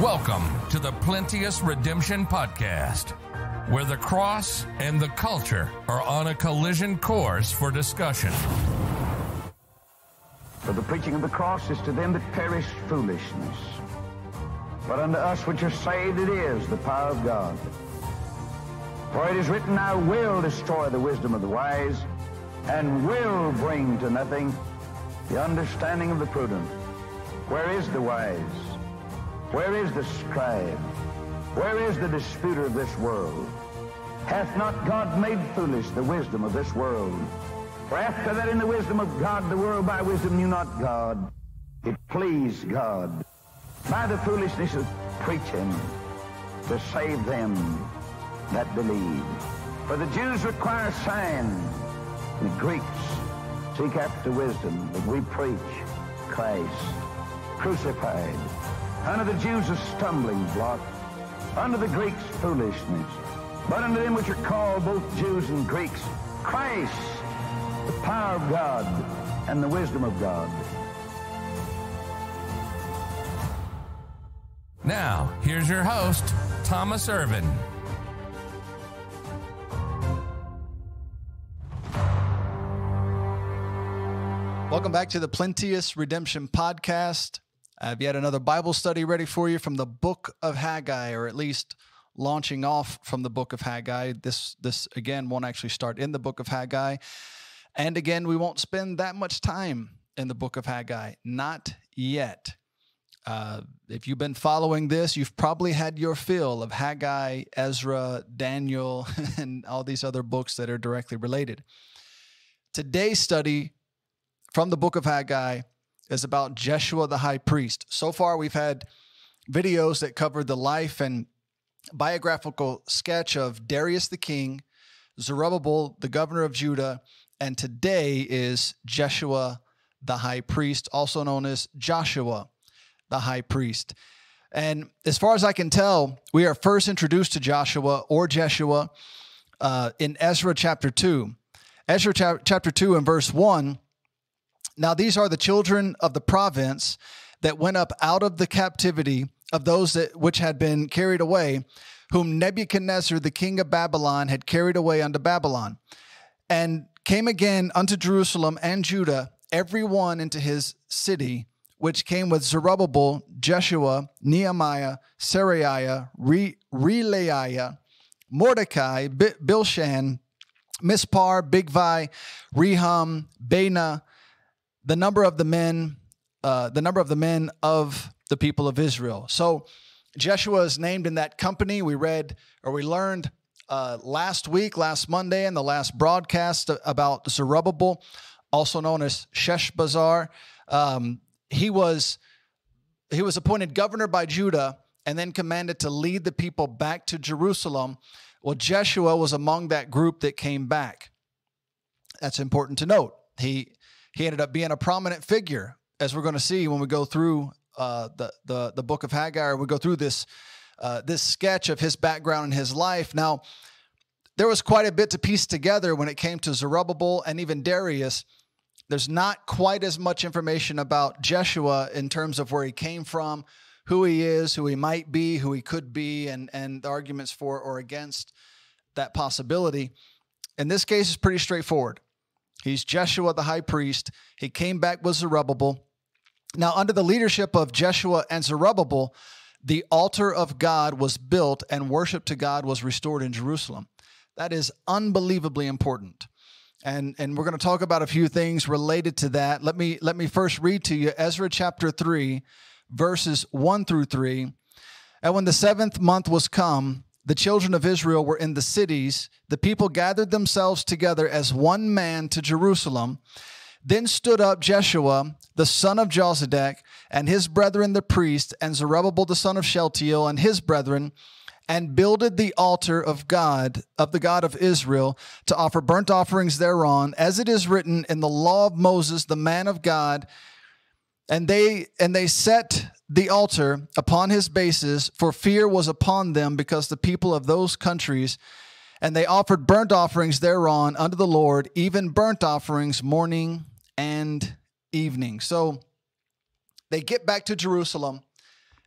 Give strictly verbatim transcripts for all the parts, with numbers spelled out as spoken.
Welcome to the Plenteous Redemption Podcast, where the cross and the culture are on a collision course for discussion. For the preaching of the cross is to them that perish foolishness, but unto us which are saved it is the power of God. For it is written, I will destroy the wisdom of the wise, and will bring to nothing the understanding of the prudent. Where is the wise? Where is the scribe? Where is the disputer of this world? Hath not God made foolish the wisdom of this world? For after that in the wisdom of God, the world by wisdom knew not God. It pleased God by the foolishness of preaching to save them that believe. For the Jews require signs, the Greeks seek after wisdom, but we preach Christ crucified. Unto the Jews a stumbling block, unto the Greeks foolishness, but unto them which are called both Jews and Greeks, Christ, the power of God and the wisdom of God. Now, here's your host, Thomas Irvin. Welcome back to the Plenteous Redemption Podcast. I've yet another Bible study ready for you from the book of Haggai, or at least launching off from the book of Haggai. This, this again, won't actually start in the book of Haggai. And again, we won't spend that much time in the book of Haggai. Not yet. Uh, if you've been following this, you've probably had your fill of Haggai, Ezra, Daniel, and all these other books that are directly related. Today's study from the book of Haggai is about Jeshua the high priest. So far, we've had videos that covered the life and biographical sketch of Darius the king, Zerubbabel, the governor of Judah, and today is Jeshua the high priest, also known as Joshua the high priest. And as far as I can tell, we are first introduced to Joshua or Jeshua uh, in Ezra chapter two. Ezra cha- chapter two and verse one, now these are the children of the province that went up out of the captivity of those that which had been carried away, whom Nebuchadnezzar the king of Babylon had carried away unto Babylon, and came again unto Jerusalem and Judah, every one into his city, which came with Zerubbabel, Jeshua, Nehemiah, Saraiya, Re Relaiya, Mordecai, B Bilshan, Mispar, Bigvi, Reham, Bena, the number of the men, uh, the number of the men of the people of Israel. So Jeshua is named in that company. We read, or we learned uh, last week, last Monday, in the last broadcast about Zerubbabel, also known as Sheshbazar. Um, he was he was appointed governor by Judah and then commanded to lead the people back to Jerusalem. Well, Jeshua was among that group that came back. That's important to note. He. He ended up being a prominent figure, as we're going to see when we go through uh, the, the the book of Haggai, or we go through this uh, this sketch of his background and his life. Now, there was quite a bit to piece together when it came to Zerubbabel and even Darius. There's not quite as much information about Jeshua in terms of where he came from, who he is, who he might be, who he could be, and, and the arguments for or against that possibility. In this case, it's pretty straightforward. He's Jeshua the high priest. He came back with Zerubbabel. Now, under the leadership of Jeshua and Zerubbabel, the altar of God was built and worship to God was restored in Jerusalem. That is unbelievably important. And, and we're going to talk about a few things related to that. Let me, let me first read to you Ezra chapter three, verses one through three. And when the seventh month was come, the children of Israel were in the cities. The people gathered themselves together as one man to Jerusalem. Then stood up Jeshua, the son of Jozadak, and his brethren the priests, and Zerubbabel the son of Shealtiel, and his brethren, and builded the altar of God, of the God of Israel, to offer burnt offerings thereon, as it is written in the law of Moses, the man of God. And they, and they set the altar upon his bases, for fear was upon them because the people of those countries, and they offered burnt offerings thereon unto the Lord, even burnt offerings morning and evening. So they get back to Jerusalem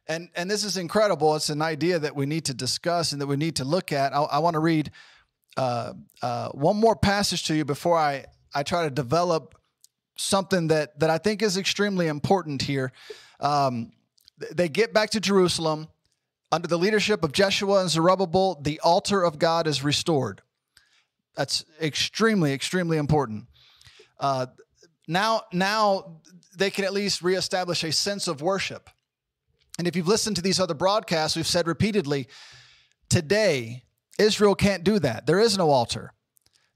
And and this is incredible. It's an idea that we need to discuss and that we need to look at. I, I want to read uh, uh, one more passage to you before I, I try to develop something that, that I think is extremely important here. Um, they get back to Jerusalem. Under the leadership of Jeshua and Zerubbabel, the altar of God is restored. That's extremely, extremely important. Uh, now, now they can at least reestablish a sense of worship. And if you've listened to these other broadcasts, we've said repeatedly, today, Israel can't do that. There is no altar.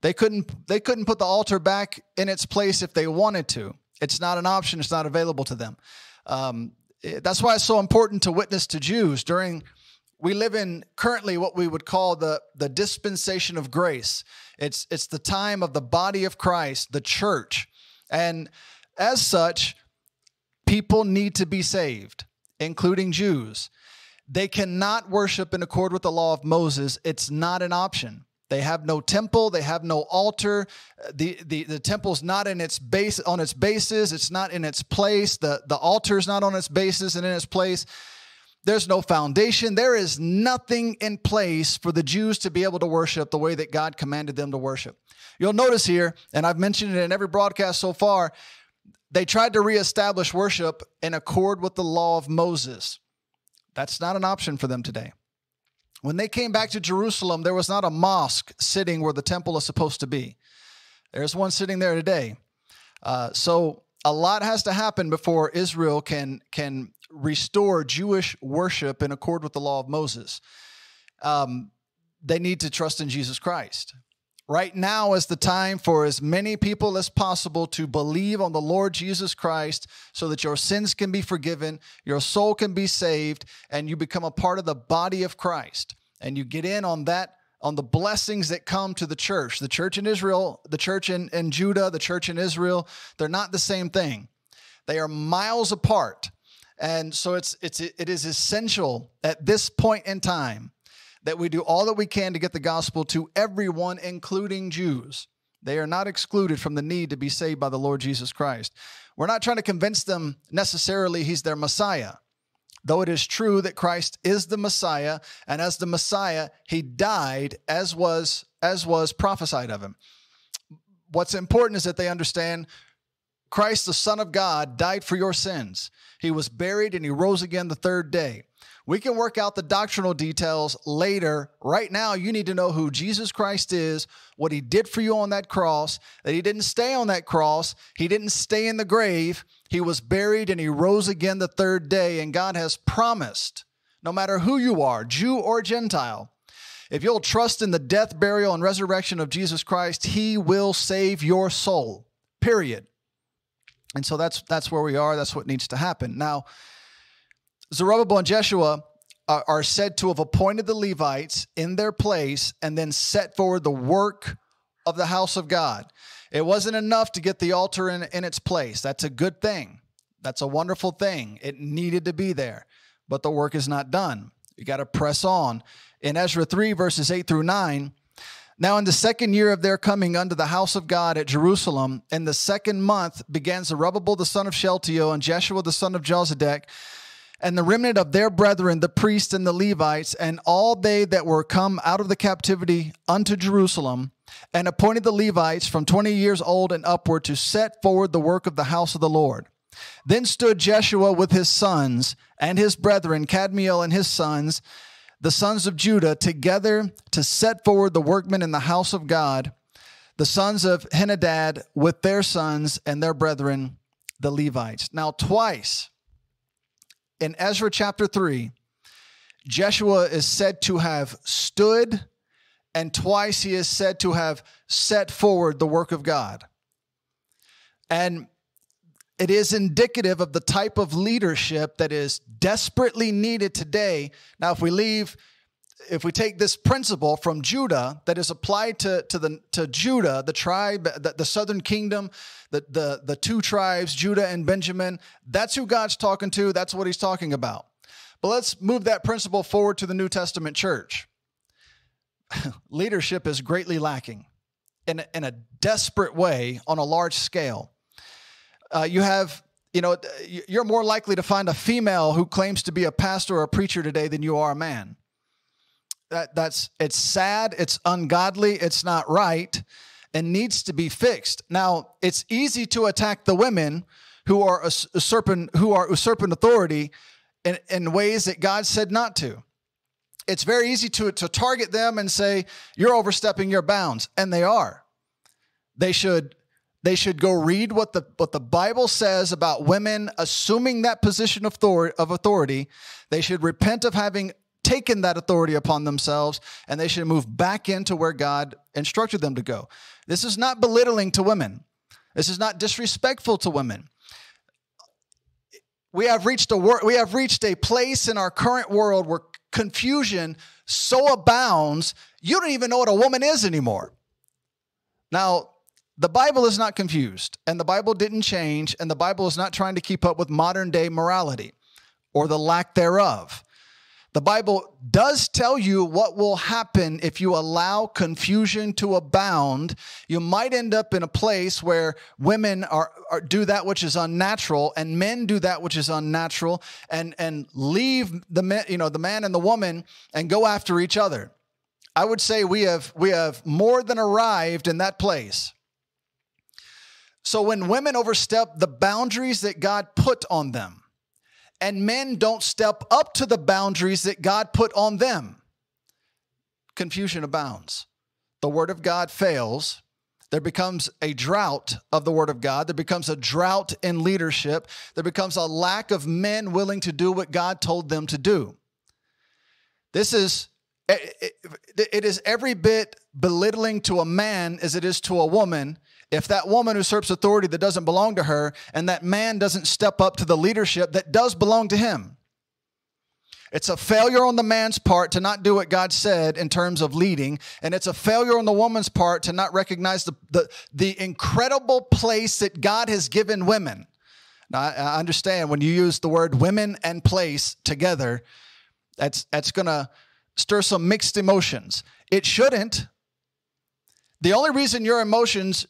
They couldn't, they couldn't put the altar back in its place if they wanted to. It's not an option. It's not available to them. Um, it, that's why it's so important to witness to Jews during, we live in currently what we would call the, the dispensation of grace. It's, it's the time of the body of Christ, the church. And as such, people need to be saved, including Jews. They cannot worship in accord with the law of Moses. It's not an option. They have no temple. They have no altar. The, the, the temple's not in its base, on its basis. It's not in its place. The, the altar's not on its basis and in its place. There's no foundation. There is nothing in place for the Jews to be able to worship the way that God commanded them to worship. You'll notice here, and I've mentioned it in every broadcast so far, they tried to reestablish worship in accord with the law of Moses. That's not an option for them today. When they came back to Jerusalem, there was not a mosque sitting where the temple is supposed to be. There's one sitting there today. Uh, so a lot has to happen before Israel can, can restore Jewish worship in accord with the law of Moses. Um, they need to trust in Jesus Christ. Right now is the time for as many people as possible to believe on the Lord Jesus Christ so that your sins can be forgiven, your soul can be saved, and you become a part of the body of Christ. And you get in on that, on the blessings that come to the church. The church in Israel, the church in, in Judah, the church in Israel, they're not the same thing. They are miles apart. And so it's, it's, it is essential at this point in time that we do all that we can to get the gospel to everyone, including Jews. They are not excluded from the need to be saved by the Lord Jesus Christ. We're not trying to convince them necessarily he's their Messiah, though it is true that Christ is the Messiah, and as the Messiah, he died as was, as was prophesied of him. What's important is that they understand Christ, the Son of God, died for your sins. He was buried and he rose again the third day. We can work out the doctrinal details later. Right now, you need to know who Jesus Christ is, what he did for you on that cross, that he didn't stay on that cross. He didn't stay in the grave. He was buried and he rose again the third day. And God has promised, no matter who you are, Jew or Gentile, if you'll trust in the death, burial, and resurrection of Jesus Christ, he will save your soul, period. And so that's, that's where we are. That's what needs to happen. Now, Zerubbabel and Jeshua are, are said to have appointed the Levites in their place and then set forward the work of the house of God. It wasn't enough to get the altar in, in its place. That's a good thing. That's a wonderful thing. It needed to be there, but the work is not done. You got to press on. In Ezra three, verses eight through nine, now in the second year of their coming unto the house of God at Jerusalem, in the second month began Zerubbabel the son of Shealtiel and Jeshua the son of Jozadak, and the remnant of their brethren, the priests and the Levites, and all they that were come out of the captivity unto Jerusalem, and appointed the Levites from twenty years old and upward to set forward the work of the house of the Lord. Then stood Jeshua with his sons and his brethren, Cadmiel and his sons, the sons of Judah, together to set forward the workmen in the house of God, the sons of Henadad with their sons and their brethren, the Levites. Now twice, in Ezra chapter three, Jeshua is said to have stood, and twice he is said to have set forward the work of God. And it is indicative of the type of leadership that is desperately needed today. Now, if we leave, if we take this principle from Judah that is applied to, to, the, to Judah, the tribe, the, the southern kingdom, The, the, the two tribes, Judah and Benjamin, that's who God's talking to. That's what he's talking about. But let's move that principle forward to the New Testament church. Leadership is greatly lacking in, in a desperate way on a large scale. Uh, you have you know, you're more likely to find a female who claims to be a pastor or a preacher today than you are a man. That that's it's sad, it's ungodly, it's not right, and needs to be fixed. Now, it's easy to attack the women who are usurping who are usurping authority in, in ways that God said not to. It's very easy to to target them and say, you're overstepping your bounds, and they are. They should they should go read what the what the Bible says about women assuming that position of authority, of authority. They should repent of having taken that authority upon themselves, and they should move back into where God instructed them to go. This is not belittling to women. This is not disrespectful to women. We have reached a wor- we have reached a place in our current world where confusion so abounds, you don't even know what a woman is anymore. Now, the Bible is not confused, and the Bible didn't change, and the Bible is not trying to keep up with modern-day morality or the lack thereof. The Bible does tell you what will happen if you allow confusion to abound. You might end up in a place where women are, are do that which is unnatural, and men do that which is unnatural, and and leave the men, you know, the man and the woman, and go after each other. I would say we have we have more than arrived in that place. So when women overstep the boundaries that God put on them, and men don't step up to the boundaries that God put on them, confusion abounds. The word of God fails. There becomes a drought of the word of God. There becomes a drought in leadership. There becomes a lack of men willing to do what God told them to do. This is, it, it, it is every bit belittling to a man as it is to a woman. If that woman usurps authority that doesn't belong to her, and that man doesn't step up to the leadership that does belong to him, it's a failure on the man's part to not do what God said in terms of leading, and it's a failure on the woman's part to not recognize the, the, the incredible place that God has given women. Now, I, I understand when you use the word women and place together, that's, that's going to stir some mixed emotions. It shouldn't. The only reason your emotions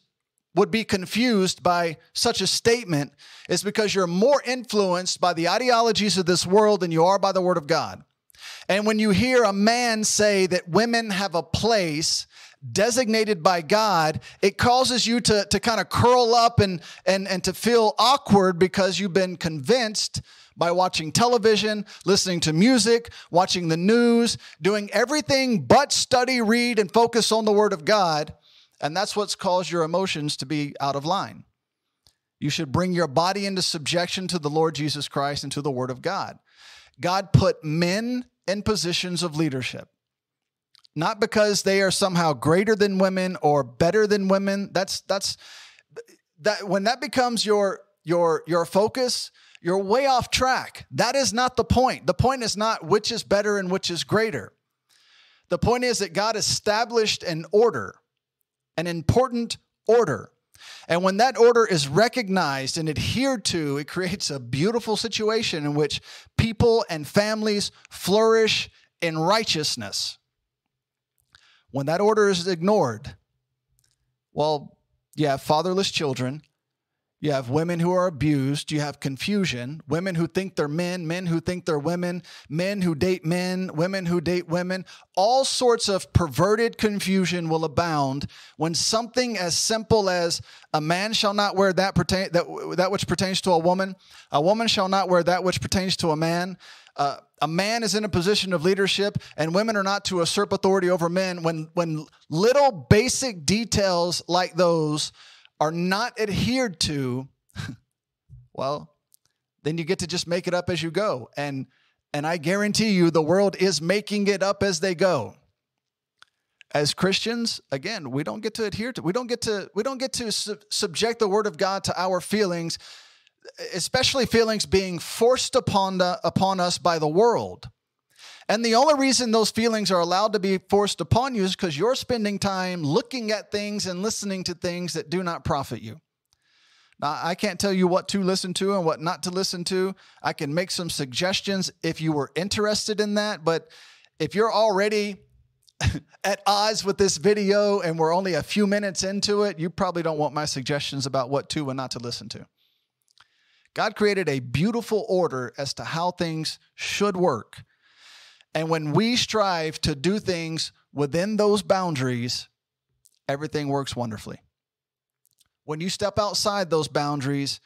would be confused by such a statement is because you're more influenced by the ideologies of this world than you are by the word of God. And when you hear a man say that women have a place designated by God, it causes you to, to kind of curl up and, and, and to feel awkward because you've been convinced by watching television, listening to music, watching the news, doing everything but study, read, and focus on the word of God. And that's what's caused your emotions to be out of line. You should bring your body into subjection to the Lord Jesus Christ and to the word of God. God put men in positions of leadership, not because they are somehow greater than women or better than women. That's, that's, that when that becomes your, your, your focus, you're way off track. That is not the point. The point is not which is better and which is greater. The point is that God established an order. An important order. And when that order is recognized and adhered to, it creates a beautiful situation in which people and families flourish in righteousness. When that order is ignored, well, you have fatherless children, you have women who are abused, you have confusion, women who think they're men, men who think they're women, men who date men, women who date women. All sorts of perverted confusion will abound when something as simple as a man shall not wear that pertain that, that which pertains to a woman, a woman shall not wear that which pertains to a man. Uh, a man is in a position of leadership, and women are not to usurp authority over men. When, when little basic details like those are not adhered to, well, then you get to just make it up as you go. And, and I guarantee you the world is making it up as they go. As Christians, again, we don't get to adhere to, we don't get to, we don't get to sub- subject the word of God to our feelings, especially feelings being forced upon, the, upon us by the world. And the only reason those feelings are allowed to be forced upon you is because you're spending time looking at things and listening to things that do not profit you. Now, I can't tell you what to listen to and what not to listen to. I can make some suggestions if you were interested in that, but if you're already at odds with this video and we're only a few minutes into it, you probably don't want my suggestions about what to and not to listen to. God created a beautiful order as to how things should work. And when we strive to do things within those boundaries, everything works wonderfully. When you step outside those boundaries,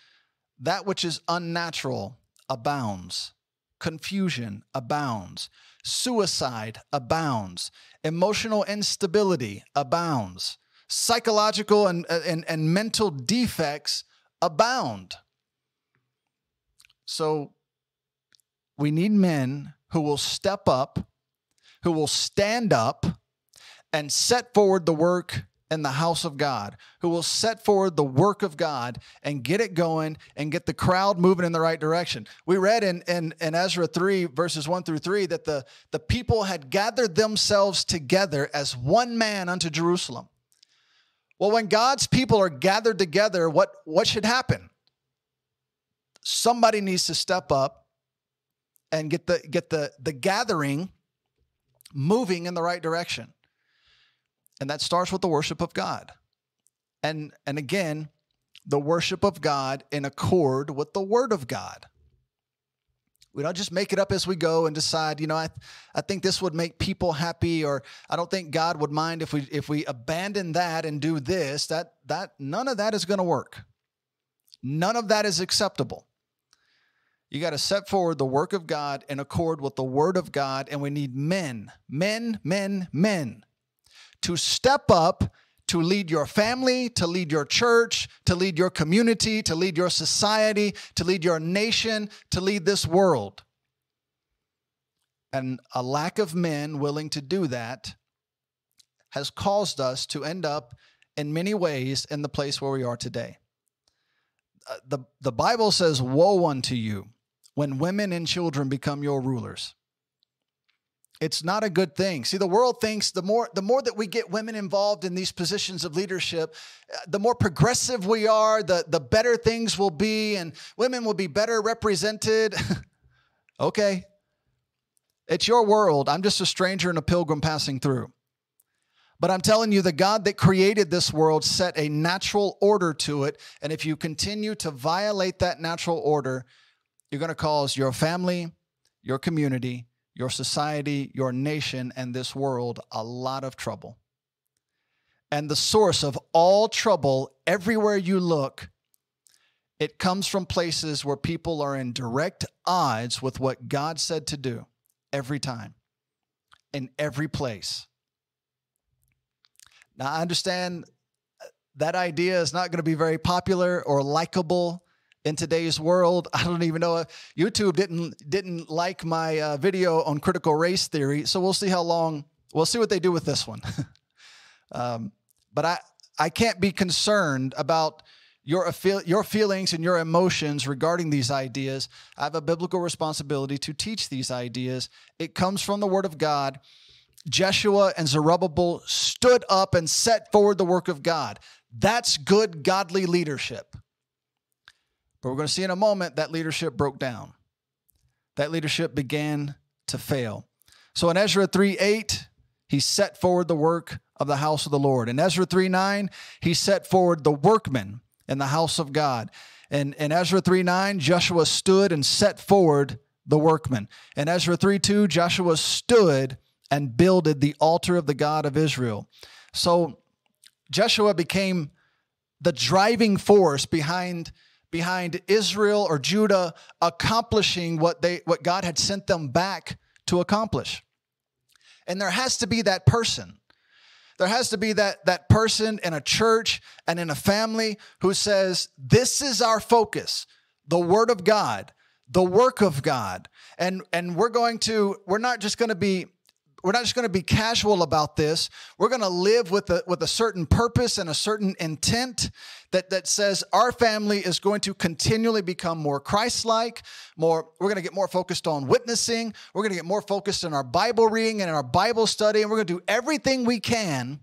that which is unnatural abounds. Confusion abounds. Suicide abounds. Emotional instability abounds. Psychological and, and, and mental defects abound. So we need men who will step up, who will stand up and set forward the work in the house of God, who will set forward the work of God and get it going and get the crowd moving in the right direction. We read in, in, in Ezra three, verses one through three, that the, the people had gathered themselves together as one man unto Jerusalem. Well, when God's people are gathered together, what, what should happen? Somebody needs to step up and get the, get the, the gathering moving in the right direction. And that starts with the worship of God. And, and again, the worship of God in accord with the word of God. We don't just make it up as we go and decide, you know, I, I think this would make people happy, or I don't think God would mind if we, if we abandon that and do this. That, that, none of that is going to work. None of that is acceptable. You got to set forward the work of God in accord with the word of God. And we need men, men, men, men to step up, to lead your family, to lead your church, to lead your community, to lead your society, to lead your nation, to lead this world. And a lack of men willing to do that has caused us to end up in many ways in the place where we are today. Uh, the, the Bible says, woe unto you when women and children become your rulers. It's not a good thing. See, the world thinks the more the more that we get women involved in these positions of leadership, the more progressive we are, the, the better things will be, and women will be better represented. Okay. It's your world. I'm just a stranger and a pilgrim passing through. But I'm telling you, the God that created this world set a natural order to it, and if you continue to violate that natural order, you're going to cause your family, your community, your society, your nation, and this world a lot of trouble. And the source of all trouble, everywhere you look, it comes from places where people are in direct odds with what God said to do every time, in every place. Now, I understand that idea is not going to be very popular or likable in today's world. I don't even know. YouTube didn't didn't like my uh, video on critical race theory, so we'll see how long, we'll see what they do with this one. um, but I, I can't be concerned about your, your feelings and your emotions regarding these ideas. I have a biblical responsibility to teach these ideas. It comes from the word of God. Jeshua and Zerubbabel stood up and set forward the work of God. That's good, godly leadership. But we're going to see in a moment that leadership broke down. That leadership began to fail. So in Ezra three eight, he set forward the work of the house of the Lord. In Ezra three nine, he set forward the workmen in the house of God. And in Ezra three nine, Joshua stood and set forward the workmen. In Ezra three two, Joshua stood and builded the altar of the God of Israel. So Joshua became the driving force behind behind Israel or Judah accomplishing what they what God had sent them back to accomplish. And there has to be that person. There has to be that, that person in a church and in a family who says, this is our focus, the word of God, the work of God. And, and we're going to, we're not just going to be We're not just going to be casual about this. We're going to live with a, with a certain purpose and a certain intent that, that says our family is going to continually become more Christ-like, more, we're going to get more focused on witnessing. We're going to get more focused on our Bible reading and in our Bible study. And we're going to do everything we can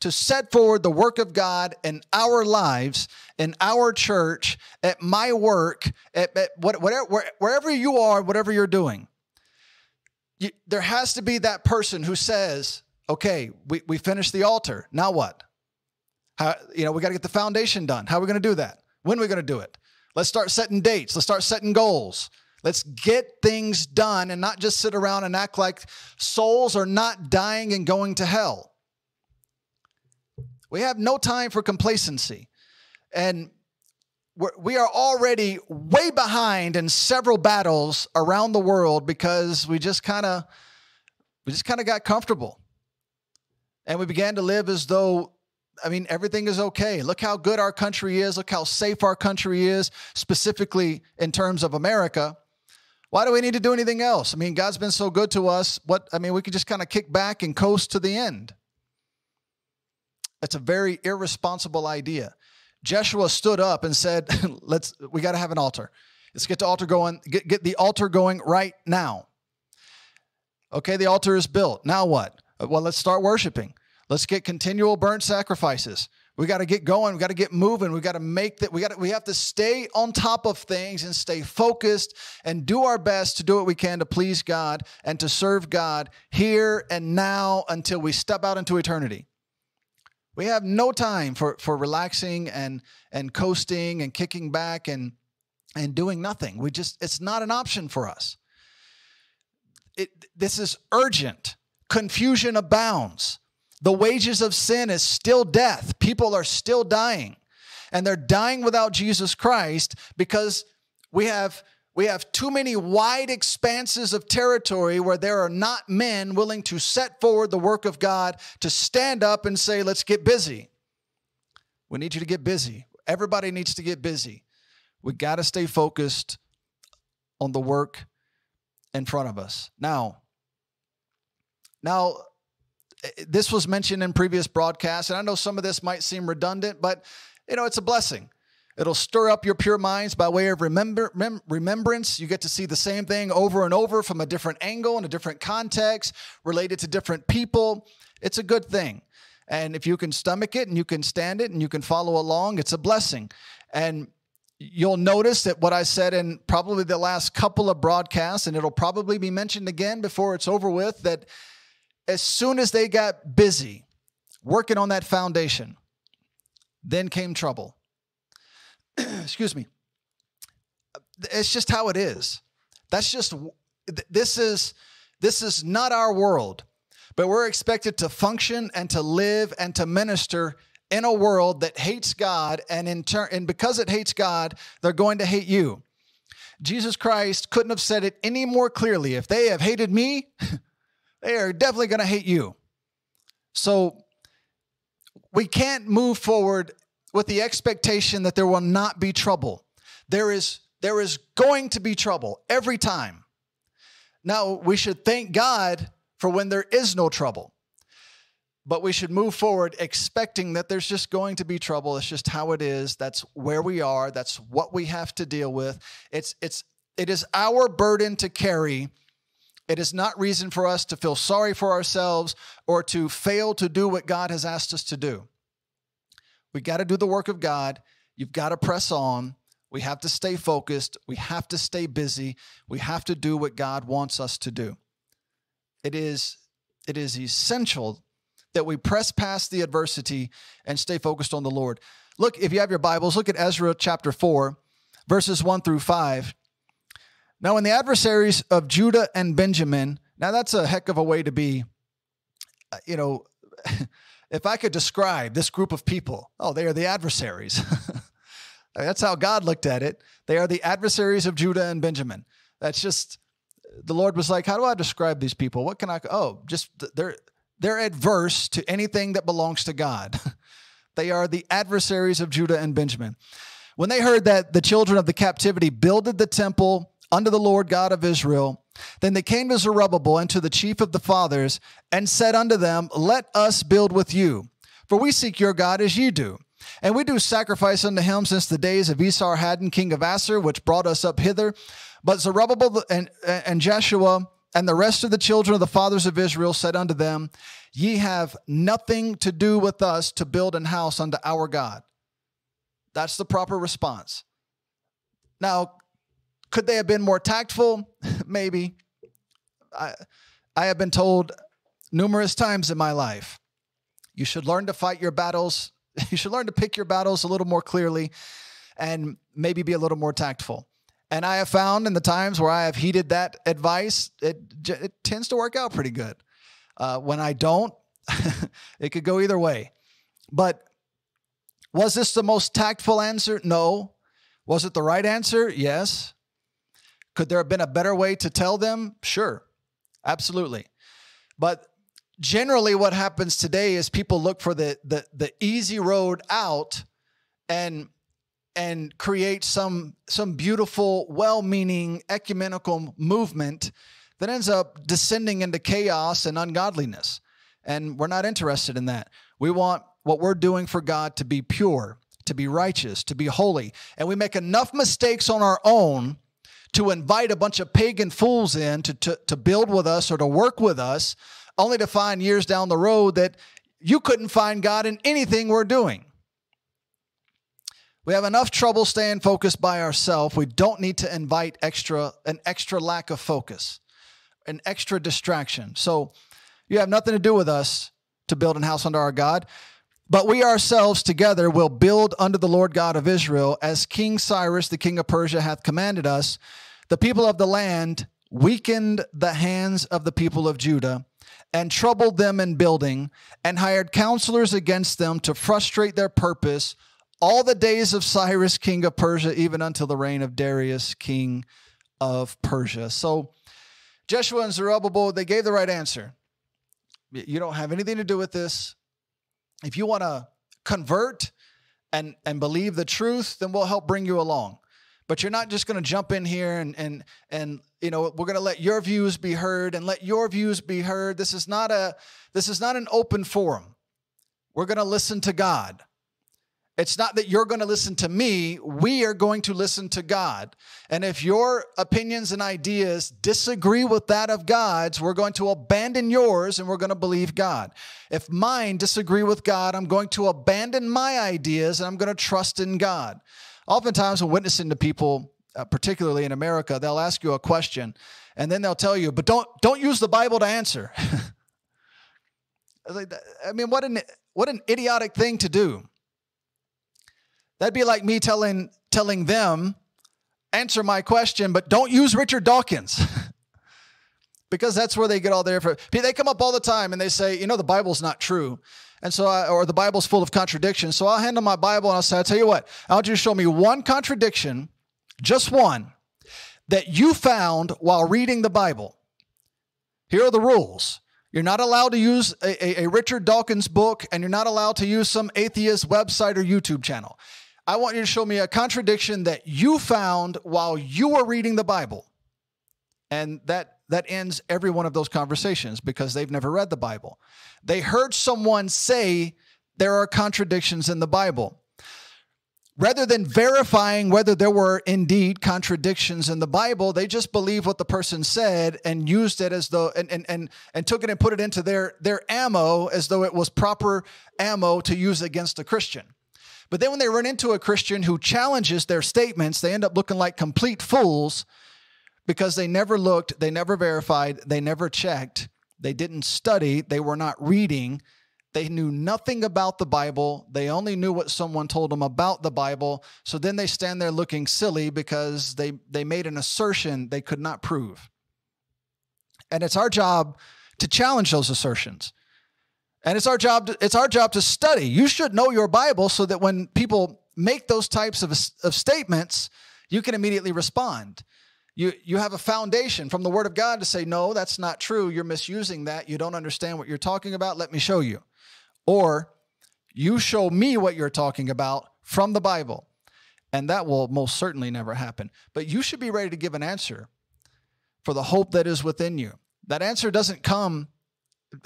to set forward the work of God in our lives, in our church, at my work, at, at whatever, wherever you are, whatever you're doing. You, there has to be that person who says, okay, we, we finished the altar. Now what? How, you know, we got to get the foundation done. How are we going to do that? When are we going to do it? Let's start setting dates. Let's start setting goals. Let's get things done and not just sit around and act like souls are not dying and going to hell. We have no time for complacency. And we're, we are already way behind in several battles around the world because we just kind of we just kind of got comfortable. And we began to live as though, I mean, everything is okay. Look how good our country is. Look how safe our country is, specifically in terms of America. Why do we need to do anything else? I mean, God's been so good to us. What I mean, we could just kind of kick back and coast to the end. That's a very irresponsible idea. Jeshua stood up and said, "Let's. We got to have an altar. Let's get the altar going. Get, get the altar going right now." Okay, the altar is built. Now what? Well, let's start worshiping. Let's get continual burnt sacrifices. We got to get going. We got to get moving. We got to make that. We got. We have to stay on top of things and stay focused and do our best to do what we can to please God and to serve God here and now until we step out into eternity. We have no time for, for relaxing and, and coasting and kicking back and, and doing nothing. We just, it's not an option for us. It, this is urgent. Confusion abounds. The wages of sin is still death. People are still dying. And they're dying without Jesus Christ because we have, we have too many wide expanses of territory where there are not men willing to set forward the work of God, to stand up and say, let's get busy. We need you to get busy. Everybody needs to get busy. We got to stay focused on the work in front of us. Now, now, this was mentioned in previous broadcasts, and I know some of this might seem redundant, but, you know, it's a blessing. It'll stir up your pure minds by way of remember, mem remembrance. You get to see the same thing over and over from a different angle and a different context related to different people. It's a good thing. And if you can stomach it and you can stand it and you can follow along, it's a blessing. And you'll notice that what I said in probably the last couple of broadcasts, and it'll probably be mentioned again before it's over with, that as soon as they got busy working on that foundation, then came trouble. Excuse me. It's just how it is. That's just, this is, this is not our world, but we're expected to function and to live and to minister in a world that hates God. And in turn, and because it hates God, they're going to hate you. Jesus Christ couldn't have said it any more clearly. If they have hated me, they are definitely going to hate you. So we can't move forward with the expectation that there will not be trouble. There is, there is going to be trouble every time. Now, we should thank God for when there is no trouble, but we should move forward expecting that there's just going to be trouble. It's just how it is. That's where we are. That's what we have to deal with. It's, it's, it is our burden to carry. It is not reason for us to feel sorry for ourselves or to fail to do what God has asked us to do. We got to do the work of God. You've got to press on. We have to stay focused. We have to stay busy. We have to do what God wants us to do. It is, it is essential that we press past the adversity and stay focused on the Lord. Look, if you have your Bibles, look at Ezra chapter four, verses one through five. Now, when the adversaries of Judah and Benjamin, now that's a heck of a way to be, you know, if I could describe this group of people, oh, they are the adversaries. That's how God looked at it. They are the adversaries of Judah and Benjamin. That's just, the Lord was like, how do I describe these people? What can I, oh, just they're, they're adverse to anything that belongs to God. They are the adversaries of Judah and Benjamin. When they heard that the children of the captivity builded the temple unto the Lord God of Israel, then they came to Zerubbabel and to the chief of the fathers and said unto them, let us build with you, for we seek your God as ye do. And we do sacrifice unto him since the days of Esarhaddon, king of Assur, which brought us up hither. But Zerubbabel and, and Jeshua and the rest of the children of the fathers of Israel said unto them, ye have nothing to do with us to build an house unto our God. That's the proper response. Now, could they have been more tactful? Maybe. I, I have been told numerous times in my life, you should learn to fight your battles. You should learn to pick your battles a little more clearly and maybe be a little more tactful. And I have found in the times where I have heeded that advice, it, it tends to work out pretty good. Uh, when I don't, it could go either way. But was this the most tactful answer? No. Was it the right answer? Yes. Could there have been a better way to tell them? Sure. Absolutely. But generally what happens today is people look for the the, the easy road out and and create some some beautiful, well-meaning, ecumenical movement that ends up descending into chaos and ungodliness. And we're not interested in that. We want what we're doing for God to be pure, to be righteous, to be holy. And we make enough mistakes on our own to invite a bunch of pagan fools in to, to, to build with us or to work with us, only to find years down the road that you couldn't find God in anything we're doing. We have enough trouble staying focused by ourselves. We don't need to invite extra an extra lack of focus, an extra distraction. So you have nothing to do with us to build an house under our God. But we ourselves together will build under the Lord God of Israel, as King Cyrus, the king of Persia, hath commanded us. The people of the land weakened the hands of the people of Judah, and troubled them in building, and hired counselors against them to frustrate their purpose all the days of Cyrus, king of Persia, even until the reign of Darius, king of Persia. So Jeshua and Zerubbabel, they gave the right answer. You don't have anything to do with this. If you want to convert and, and believe the truth, then we'll help bring you along. But you're not just going to jump in here and, and, and you know, we're going to let your views be heard and let your views be heard. This is not a, this is not an open forum. We're going to listen to God. It's not that you're going to listen to me. We are going to listen to God. And if your opinions and ideas disagree with that of God's, we're going to abandon yours and we're going to believe God. If mine disagree with God, I'm going to abandon my ideas and I'm going to trust in God. Oftentimes when witnessing to people, uh, particularly in America, they'll ask you a question and then they'll tell you, but don't, don't use the Bible to answer. I mean, what an, what an idiotic thing to do. That'd be like me telling telling them, answer my question, but don't use Richard Dawkins. Because that's where they get all their effort. They come up all the time and they say, you know, the Bible's not true. And so, I, or the Bible's full of contradictions. So I'll handle my Bible and I'll say, I'll tell you what, I want you to show me one contradiction, just one, that you found while reading the Bible. Here are the rules. You're not allowed to use a, a, a Richard Dawkins book, and you're not allowed to use some atheist website or YouTube channel. I want you to show me a contradiction that you found while you were reading the Bible. And that, that ends every one of those conversations because they've never read the Bible. They heard someone say there are contradictions in the Bible. Rather than verifying whether there were indeed contradictions in the Bible, they just believed what the person said and used it as though, and, and, and, and took it and put it into their, their ammo as though it was proper ammo to use against a Christian. But then when they run into a Christian who challenges their statements, they end up looking like complete fools because they never looked, they never verified, they never checked, they didn't study, they were not reading, they knew nothing about the Bible, they only knew what someone told them about the Bible, so then they stand there looking silly because they, they made an assertion they could not prove. And it's our job to challenge those assertions. And it's our job to, it's our job to study. You should know your Bible so that when people make those types of, of statements, you can immediately respond. You, you have a foundation from the Word of God to say, no, that's not true. You're misusing that. You don't understand what you're talking about. Let me show you. Or you show me what you're talking about from the Bible. And that will most certainly never happen. But you should be ready to give an answer for the hope that is within you. That answer doesn't come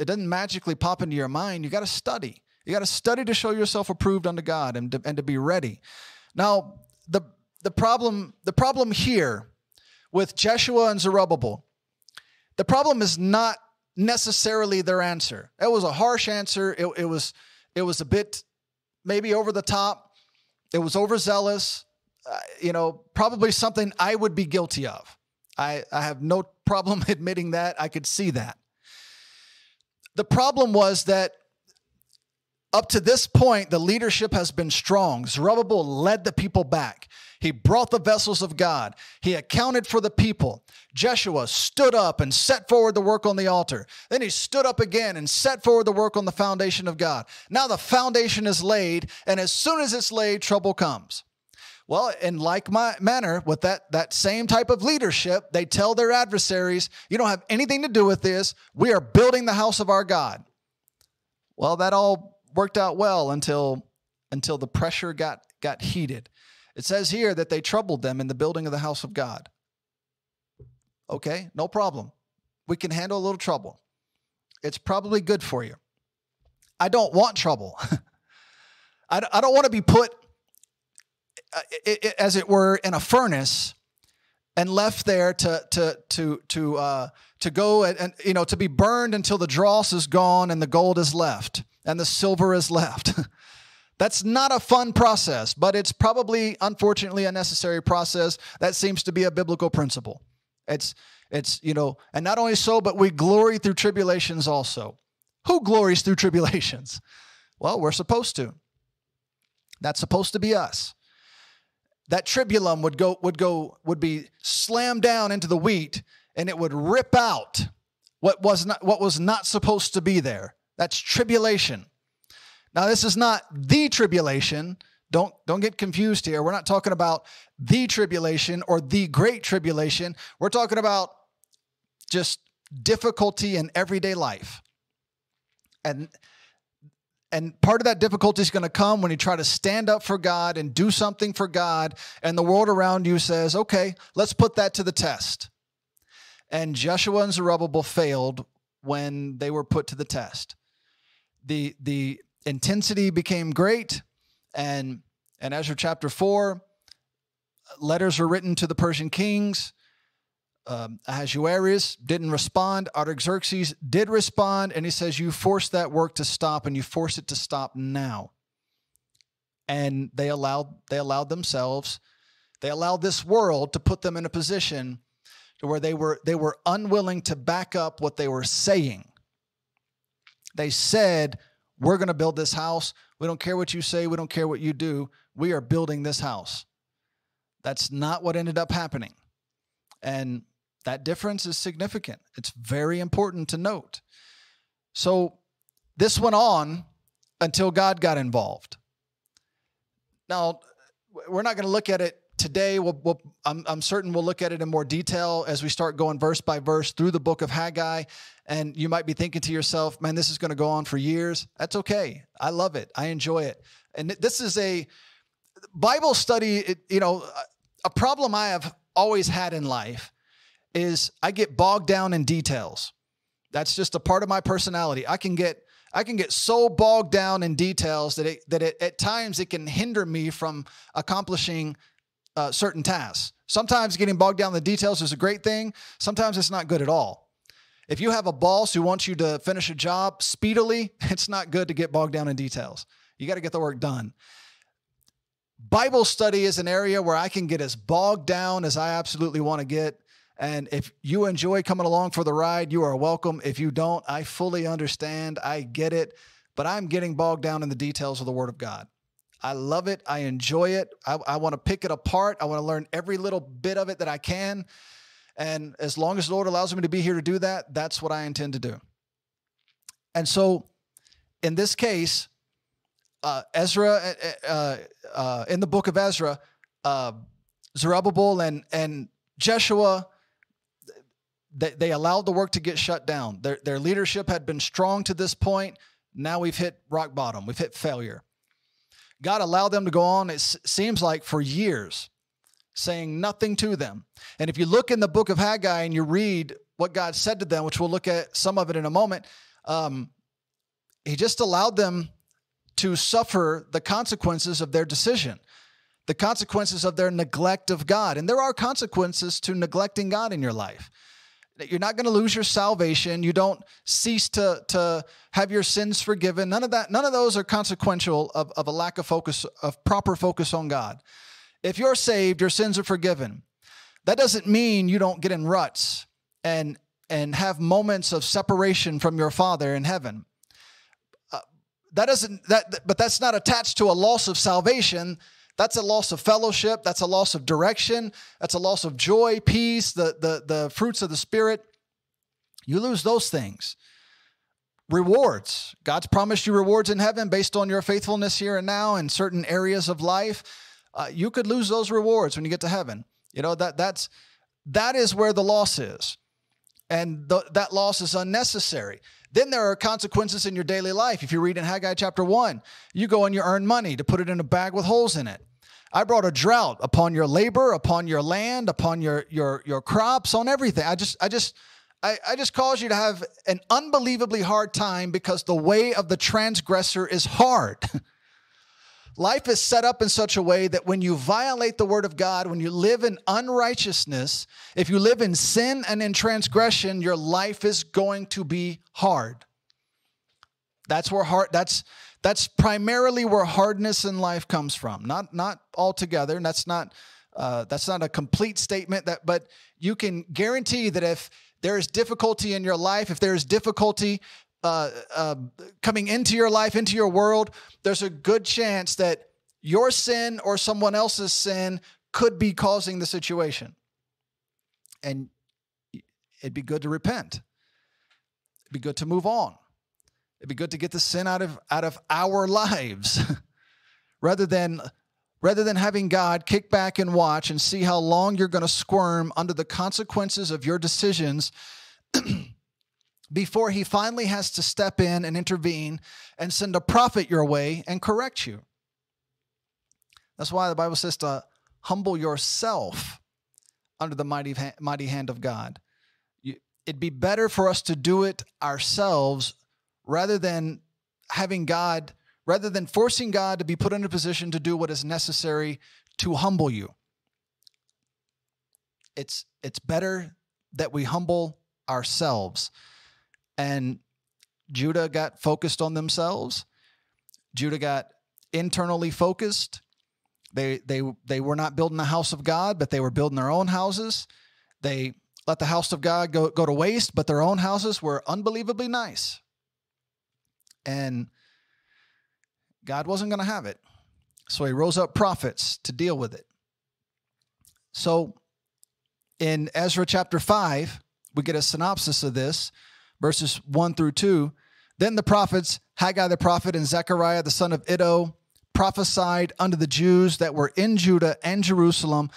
It doesn't magically pop into your mind. You got to study. You got to study to show yourself approved unto God and to, and to be ready. Now, the, the, problem, the problem here with Jeshua and Zerubbabel, the problem is not necessarily their answer. It was a harsh answer. It, it, was, it was a bit maybe over the top. It was overzealous. Uh, you know, probably something I would be guilty of. I, I have no problem admitting that. I could see that. The problem was that Up to this point, the leadership has been strong. Zerubbabel led the people back. He brought the vessels of God. He accounted for the people. Jeshua stood up and set forward the work on the altar. Then he stood up again and set forward the work on the foundation of God. Now the foundation is laid, and as soon as it's laid, trouble comes. Well, in like my manner, with that, that same type of leadership, they tell their adversaries, you don't have anything to do with this. We are building the house of our God. Well, that all worked out well until, until the pressure got, got heated. It says here that they troubled them in the building of the house of God. Okay, no problem. We can handle a little trouble. It's probably good for you. I don't want trouble. I, I don't want to be put, uh, it, it, as it were, in a furnace and left there to to to to uh, to go and, and you know to be burned until the dross is gone and the gold is left and the silver is left. That's not a fun process, but it's probably, unfortunately, a necessary process. That seems to be a biblical principle. It's, it's you know, and not only so, but we glory through tribulations also. Who glories through tribulations? Well, we're supposed to. That's supposed to be us. That tribulum would go, would go, would be slammed down into the wheat, and it would rip out what was not, what was not supposed to be there. That's tribulation. Now, this is not the tribulation. Don't, don't get confused here. We're not talking about the tribulation or the great tribulation. We're talking about just difficulty in everyday life. And, and part of that difficulty is going to come when you try to stand up for God and do something for God, and the world around you says, okay, let's put that to the test. And Joshua and Zerubbabel failed when they were put to the test. The, the intensity became great, and in Ezra chapter four, letters were written to the Persian kings. Um, Ahasuerus didn't respond. Artaxerxes did respond, and he says, you forced that work to stop, and you force it to stop now. And they allowed, they allowed themselves, they allowed this world to put them in a position to where they were, they were unwilling to back up what they were saying. They said, we're going to build this house. We don't care what you say. We don't care what you do. We are building this house. That's not what ended up happening. And that difference is significant. It's very important to note. So this went on until God got involved. Now, we're not going to look at it today. We'll, we'll, I'm, I'm certain we'll look at it in more detail as we start going verse by verse through the book of Haggai. And you might be thinking to yourself, man, this is going to go on for years. That's okay. I love it. I enjoy it. And this is a Bible study. It, you know, a problem I have always had in life is I get bogged down in details. That's just a part of my personality. I can get I can get so bogged down in details that it, that it, at times it can hinder me from accomplishing Uh, certain tasks. Sometimes getting bogged down in the details is a great thing. Sometimes it's not good at all. If you have a boss who wants you to finish a job speedily, it's not good to get bogged down in details. You got to get the work done. Bible study is an area where I can get as bogged down as I absolutely want to get. And if you enjoy coming along for the ride, you are welcome. If you don't, I fully understand. I get it. But I'm getting bogged down in the details of the Word of God. I love it. I enjoy it. I, I want to pick it apart. I want to learn every little bit of it that I can. And as long as the Lord allows me to be here to do that, that's what I intend to do. And so in this case, uh, Ezra, uh, uh, in the book of Ezra, uh, Zerubbabel and, and Jeshua, they, they allowed the work to get shut down. Their, their leadership had been strong to this point. Now we've hit rock bottom. We've hit failure. God allowed them to go on, it seems like, for years, saying nothing to them. And if you look in the book of Haggai and you read what God said to them, which we'll look at some of it in a moment, um, he just allowed them to suffer the consequences of their decision, the consequences of their neglect of God. And there are consequences to neglecting God in your life. You're not going to lose your salvation. You don't cease to, to have your sins forgiven. None of that, none of those are consequential of, of a lack of focus, of proper focus on God. If you're saved, your sins are forgiven. That doesn't mean you don't get in ruts and, and have moments of separation from your Father in heaven. Uh, that doesn't that but that's not attached to a loss of salvation. That's a loss of fellowship. That's a loss of direction. That's a loss of joy, peace, the the the fruits of the Spirit. You lose those things. Rewards. God's promised you rewards in heaven based on your faithfulness here and now in certain areas of life. Uh, you could lose those rewards when you get to heaven. You know that that's that is where the loss is, and th that loss is unnecessary. Then there are consequences in your daily life. If you read in Haggai chapter one, you go and you earn money to put it in a bag with holes in it. I brought a drought upon your labor, upon your land, upon your your your crops, on everything. I just I just I, I just caused you to have an unbelievably hard time because the way of the transgressor is hard. Life is set up in such a way that when you violate the word of God, when you live in unrighteousness, if you live in sin and in transgression, your life is going to be hard. That's where hard, that's that's primarily where hardness in life comes from. Not not altogether, and that's not uh, that's not a complete statement. That, but you can guarantee that if there is difficulty in your life, if there is difficulty Uh, uh, coming into your life, into your world, there's a good chance that your sin or someone else's sin could be causing the situation. And it'd be good to repent. It'd be good to move on. It'd be good to get the sin out of out of our lives, rather than rather than having God kick back and watch and see how long you're going to squirm under the consequences of your decisions. Before he finally has to step in and intervene and send a prophet your way and correct you. That's why the Bible says to humble yourself under the mighty, mighty hand of God. You, it'd be better for us to do it ourselves rather than having God, rather than forcing God to be put in a position to do what is necessary to humble you. It's, it's better that we humble ourselves. And Judah got focused on themselves. Judah got internally focused. They, they, they were not building the house of God, but they were building their own houses. They let the house of God go, go to waste, but their own houses were unbelievably nice. And God wasn't going to have it. So he rose up prophets to deal with it. So in Ezra chapter five, we get a synopsis of this. Verses one through two, then the prophets, Haggai the prophet and Zechariah the son of Iddo, prophesied unto the Jews that were in Judah and Jerusalem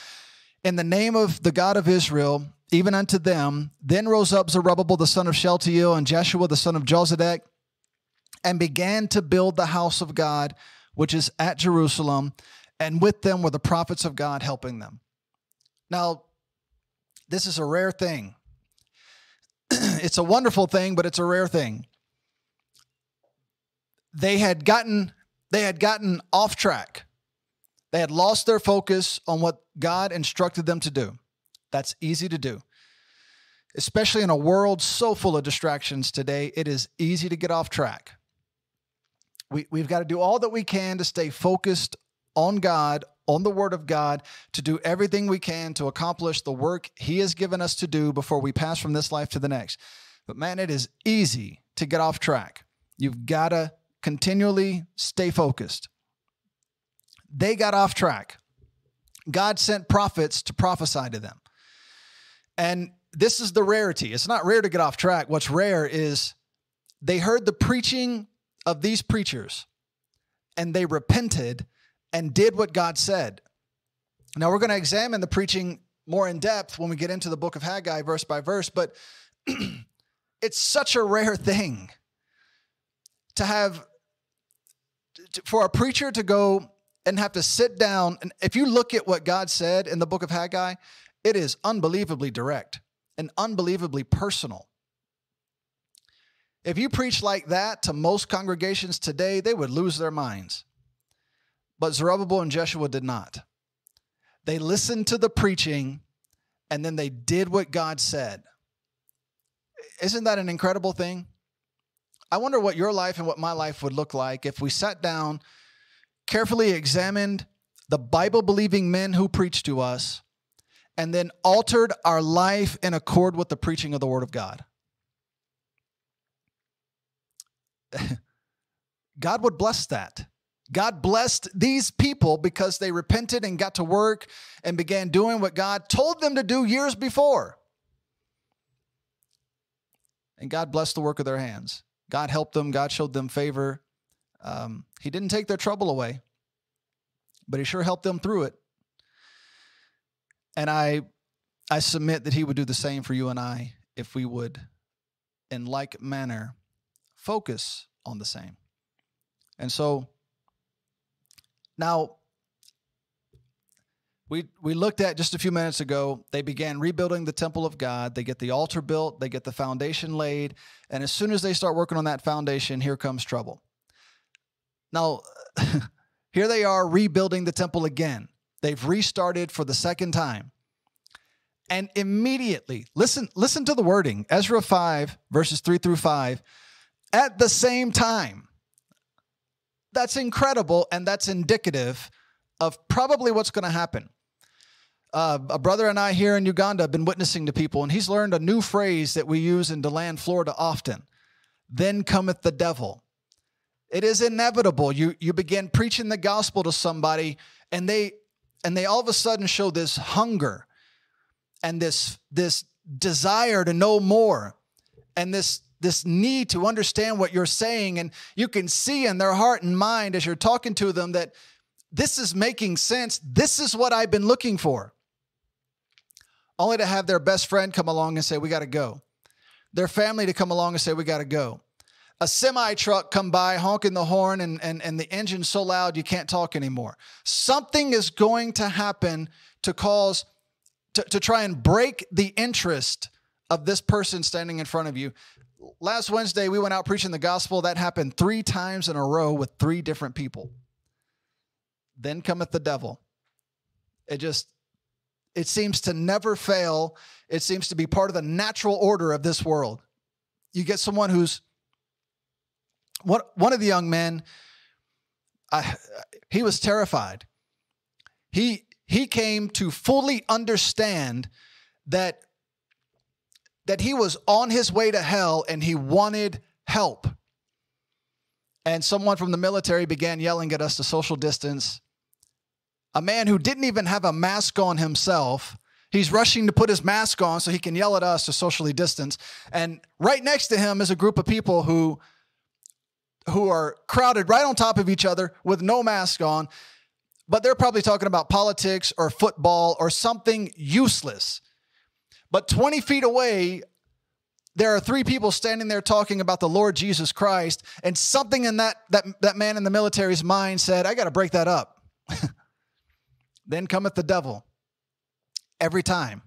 in the name of the God of Israel, even unto them. Then rose up Zerubbabel the son of Shealtiel and Jeshua the son of Josedek, and began to build the house of God, which is at Jerusalem, and with them were the prophets of God helping them. Now, this is a rare thing. It's a wonderful thing, but it's a rare thing. They had gotten, they had gotten off track. They had lost their focus on what God instructed them to do. That's easy to do. Especially in a world so full of distractions today, it is easy to get off track. We, we've got to do all that we can to stay focused on God, on the word of God, to do everything we can to accomplish the work he has given us to do before we pass from this life to the next. But man, it is easy to get off track. You've got to continually stay focused. They got off track. God sent prophets to prophesy to them. And this is the rarity. It's not rare to get off track. What's rare is they heard the preaching of these preachers and they repented and did what God said. Now, we're going to examine the preaching more in depth when we get into the book of Haggai, verse by verse, but it's such a rare thing to have, to, for a preacher to go and have to sit down. And if you look at what God said in the book of Haggai, it is unbelievably direct and unbelievably personal. If you preach like that to most congregations today, they would lose their minds. But Zerubbabel and Jeshua did not. They listened to the preaching, and then they did what God said. Isn't that an incredible thing? I wonder what your life and what my life would look like if we sat down, carefully examined the Bible-believing men who preached to us, and then altered our life in accord with the preaching of the Word of God. God would bless that. God blessed these people because they repented and got to work and began doing what God told them to do years before. And God blessed the work of their hands. God helped them. God showed them favor. Um, he didn't take their trouble away, but he sure helped them through it. And I, I submit that he would do the same for you and I if we would, in like manner, focus on the same. And so now we, we looked at just a few minutes ago, they began rebuilding the temple of God. They get the altar built. They get the foundation laid. And as soon as they start working on that foundation, here comes trouble. Now, here they are rebuilding the temple again. They've restarted for the second time. And immediately, listen, listen to the wording, Ezra five, verses three through five, at the same time. That's incredible, and that's indicative of probably what's going to happen. Uh, a brother and I here in Uganda have been witnessing to people, and he's learned a new phrase that we use in DeLand, Florida often. Then cometh the devil. It is inevitable. You, you begin preaching the gospel to somebody, and they, and they all of a sudden show this hunger and this, this desire to know more and this, this need to understand what you're saying. And you can see in their heart and mind as you're talking to them that this is making sense. This is what I've been looking for. Only to have their best friend come along and say, we got to go. Their family to come along and say, we got to go. A semi-truck come by honking the horn and, and, and the engine's so loud you can't talk anymore. Something is going to happen to cause, to, to try and break the interest of this person standing in front of you. Last Wednesday, we went out preaching the gospel. That happened three times in a row with three different people. Then cometh the devil. It just, it seems to never fail. It seems to be part of the natural order of this world. You get someone who's, one, one of the young men, I, he was terrified. He, he came to fully understand that that he was on his way to hell and he wanted help. And someone from the military began yelling at us to social distance. A man who didn't even have a mask on himself, he's rushing to put his mask on so he can yell at us to socially distance. And right next to him is a group of people who, who are crowded right on top of each other with no mask on, but they're probably talking about politics or football or something useless. But twenty feet away, there are three people standing there talking about the Lord Jesus Christ, and something in that, that, that man in the military's mind said, I got to break that up. Then cometh the devil every time.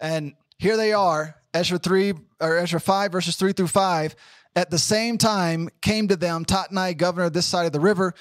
And here they are, Ezra three, or Ezra five, verses three through five, at the same time came to them Tatnai, governor of this side of the river,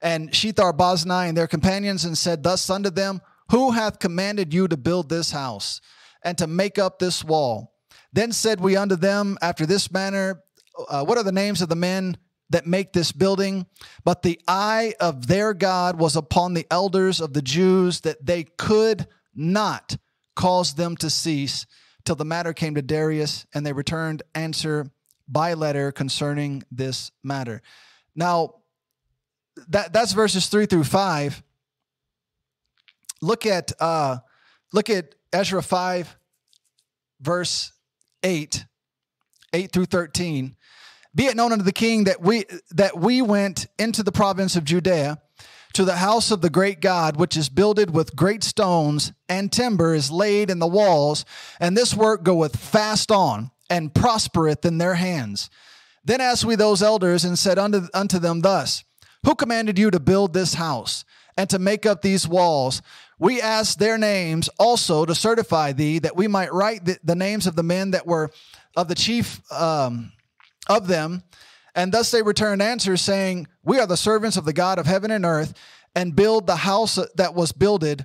and Shethar-Boznai and their companions, and said thus unto them, who hath commanded you to build this house and to make up this wall? Then said we unto them after this manner, uh, what are the names of the men that make this building? But the eye of their God was upon the elders of the Jews, that they could not cause them to cease till the matter came to Darius, and they returned answer by letter concerning this matter. Now, that, that's verses three through five. Look at, uh, look at Ezra five, verse eight, eight through thirteen. Be it known unto the king that we, that we went into the province of Judea to the house of the great God, which is builded with great stones, and timber is laid in the walls, and this work goeth fast on, and prospereth in their hands. Then asked we those elders, and said unto, unto them thus, who commanded you to build this house, and to make up these walls? We asked their names also to certify thee, that we might write the, the names of the men that were of the chief um, of them. And thus they returned answers, saying, we are the servants of the God of heaven and earth, and build the house that was builded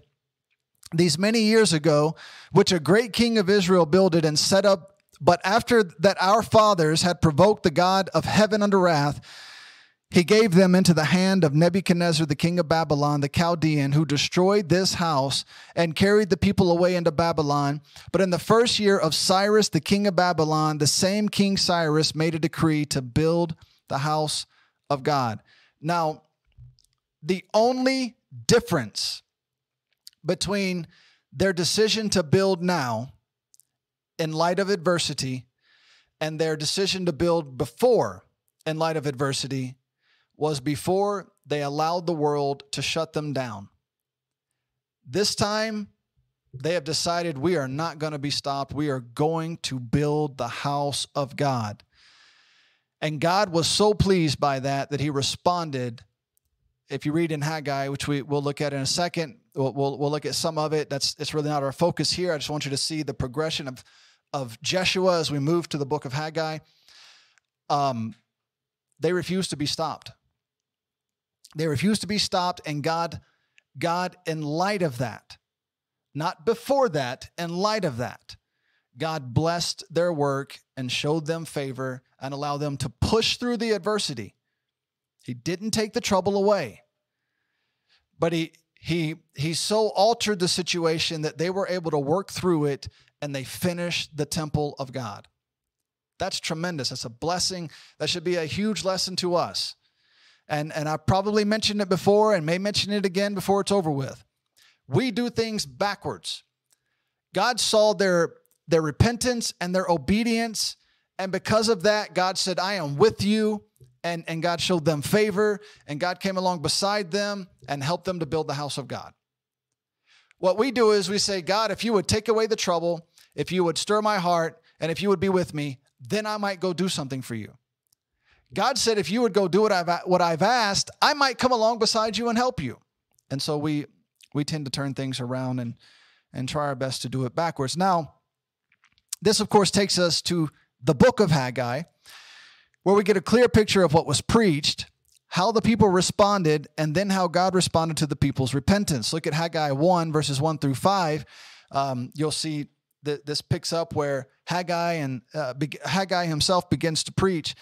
these many years ago, which a great king of Israel builded and set up. But after that our fathers had provoked the God of heaven unto wrath, he gave them into the hand of Nebuchadnezzar, the king of Babylon, the Chaldean, who destroyed this house and carried the people away into Babylon. But in the first year of Cyrus, the king of Babylon, the same king Cyrus made a decree to build the house of God. Now, the only difference between their decision to build now in light of adversity and their decision to build before in light of adversity was before they allowed the world to shut them down. This time, they have decided we are not going to be stopped. We are going to build the house of God. And God was so pleased by that that he responded. If you read in Haggai, which we will look at in a second, we'll, we'll, we'll look at some of it. That's it's really not our focus here. I just want you to see the progression of, of Jeshua as we move to the book of Haggai. Um, they refused to be stopped. They refused to be stopped, and God, God, in light of that, not before that, in light of that, God blessed their work and showed them favor and allowed them to push through the adversity. He didn't take the trouble away, but he he he so altered the situation that they were able to work through it, and they finished the temple of God. That's tremendous. That's a blessing. That should be a huge lesson to us. And, and I probably mentioned it before and may mention it again before it's over with. We do things backwards. God saw their, their repentance and their obedience, and because of that, God said, I am with you, and, and God showed them favor, and God came along beside them and helped them to build the house of God. What we do is we say, God, if you would take away the trouble, if you would stir my heart, and if you would be with me, then I might go do something for you. God said, if you would go do what I've, what I've asked, I might come along beside you and help you. And so we we tend to turn things around and, and try our best to do it backwards. Now, this, of course, takes us to the book of Haggai, where we get a clear picture of what was preached, how the people responded, and then how God responded to the people's repentance. Look at Haggai one, verses one through five. Um, you'll see that this picks up where Haggai, and, uh, Haggai himself begins to preach.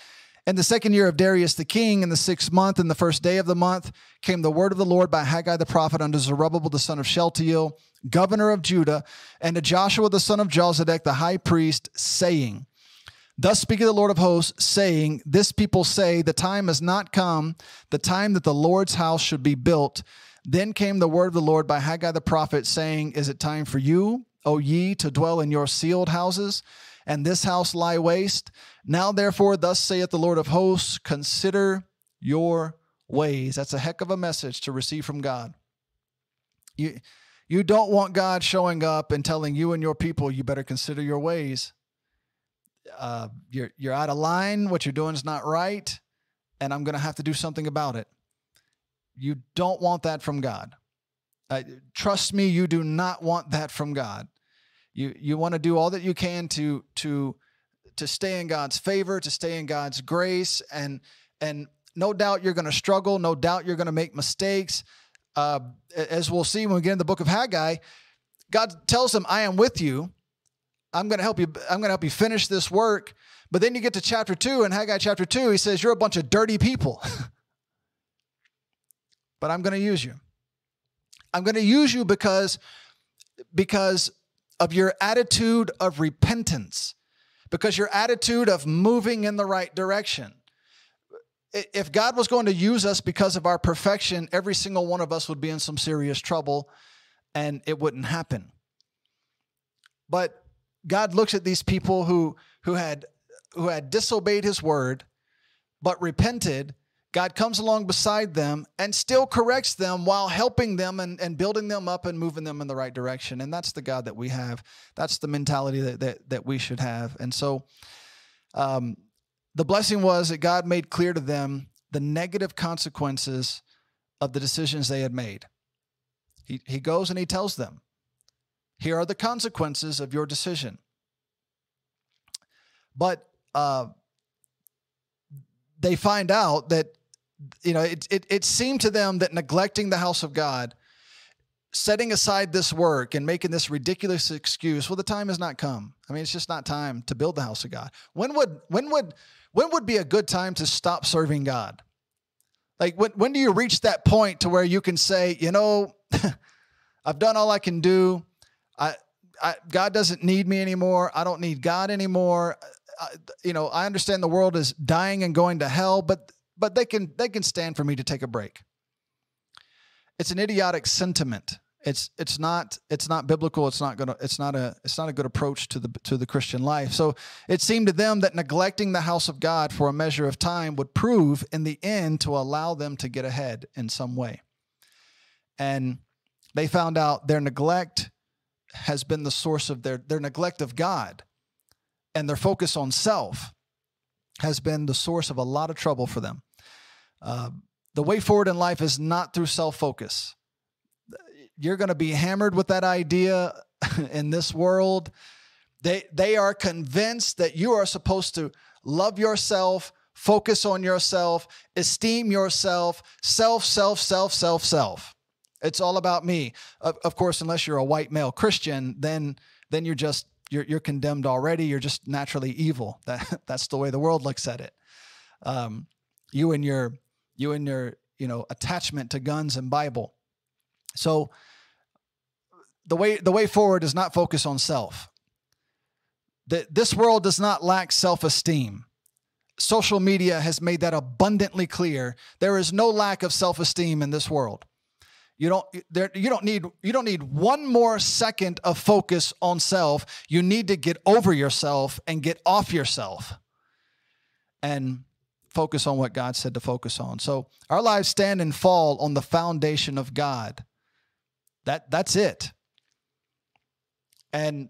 In the second year of Darius the king, in the sixth month, in the first day of the month, came the word of the Lord by Haggai the prophet unto Zerubbabel the son of Shealtiel, governor of Judah, and to Joshua the son of Josedek the high priest, saying, Thus speaketh the Lord of hosts, saying, This people say, the time is not come, the time that the Lord's house should be built. Then came the word of the Lord by Haggai the prophet, saying, Is it time for you, O ye, to dwell in your sealed houses? And this house lie waste? Now, therefore, thus saith the Lord of hosts, consider your ways. That's a heck of a message to receive from God. You, you don't want God showing up and telling you and your people, you better consider your ways. Uh, you're, you're out of line. What you're doing is not right, and I'm going to have to do something about it. You don't want that from God. Uh, trust me, you do not want that from God. You you want to do all that you can to to to stay in God's favor, to stay in God's grace, and and no doubt you're going to struggle. No doubt you're going to make mistakes. Uh, as we'll see when we get in the book of Haggai, God tells them, "I am with you. I'm going to help you. I'm going to help you finish this work." But then you get to chapter two, and Haggai chapter two, he says, "You're a bunch of dirty people, but I'm going to use you. I'm going to use you because because." of your attitude of repentance, because your attitude of moving in the right direction. If God was going to use us because of our perfection, every single one of us would be in some serious trouble, and it wouldn't happen. But God looks at these people who, who, had, who had disobeyed his word, but repented. God comes along beside them and still corrects them while helping them and, and building them up and moving them in the right direction. And that's the God that we have. That's the mentality that that, that we should have. And so um, the blessing was that God made clear to them the negative consequences of the decisions they had made. He, he goes and he tells them, here are the consequences of your decision. But uh, they find out that, you know, it, it it seemed to them that neglecting the house of God, setting aside this work and making this ridiculous excuse, well, the time has not come. I mean, it's just not time to build the house of God. When would when would when would be a good time to stop serving God? Like when when do you reach that point to where you can say, you know, I've done all I can do. I, I God doesn't need me anymore. I don't need God anymore. I, you know, I understand the world is dying and going to hell, but but they can, they can stand for me to take a break. It's an idiotic sentiment. It's, it's not, it's not biblical. It's not going to, it's not a, it's not a good approach to the, to the Christian life. So it seemed to them that neglecting the house of God for a measure of time would prove in the end to allow them to get ahead in some way. And they found out their neglect has been the source of their, their neglect of God, and their focus on self has been the source of a lot of trouble for them. Uh, the way forward in life is not through self-focus. You're going to be hammered with that idea in this world. They, they are convinced that you are supposed to love yourself, focus on yourself, esteem yourself, self, self, self, self, self. It's all about me. Of, of course, unless you're a white male Christian, then, then you're just, you're, you're condemned already. You're just naturally evil. That, that's the way the world looks at it. Um, you and your, you and your, you know, attachment to guns and Bible. So the way, the way forward is not focus on self. The, this world does not lack self-esteem. Social media has made that abundantly clear. There is no lack of self-esteem in this world. You don't, there, you don't need, you don't need one more second of focus on self. You need to get over yourself and get off yourself and focus on what God said to focus on. So our lives stand and fall on the foundation of God. That, that's it. And